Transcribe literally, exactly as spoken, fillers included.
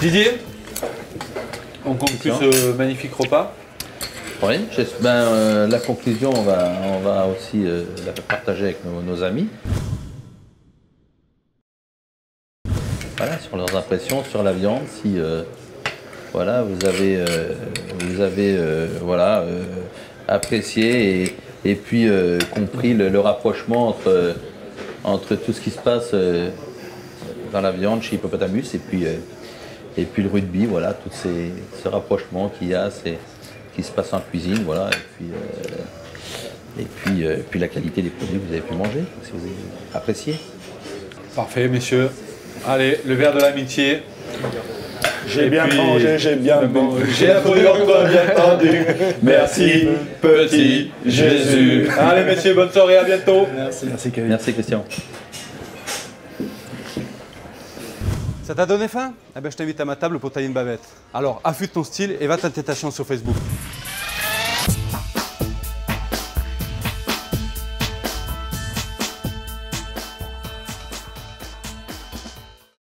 Didier, on conclut ce magnifique repas. Oui, ben, euh, la conclusion, on va, on va aussi euh, la partager avec nos, nos amis. Voilà, sur leurs impressions, sur la viande, si euh, voilà, vous avez, euh, vous avez euh, voilà, euh, apprécié et, et puis euh, compris le, le rapprochement entre, euh, entre tout ce qui se passe euh, dans la viande chez Hippopotamus et puis, euh, et puis le rugby, voilà, tout ces, ce rapprochement qu'il y a, c'est... qui se passe en cuisine, voilà, et puis, euh, et, puis, euh, et puis la qualité des produits que vous avez pu manger, si vous avez apprécié. Parfait, messieurs. Allez, le verre de l'amitié. J'ai bien puis, mangé, j'ai bien mangé. J'ai attendu encore bien tendu. Merci, petit Jésus. Allez, messieurs, bonne soirée, à bientôt. Merci, merci Kevin. Merci, Christian. Ça t'a donné faim? Eh ben, je t'invite à ma table pour tailler une bavette. Alors, affûte ton style et va tenter ta chance sur Facebook.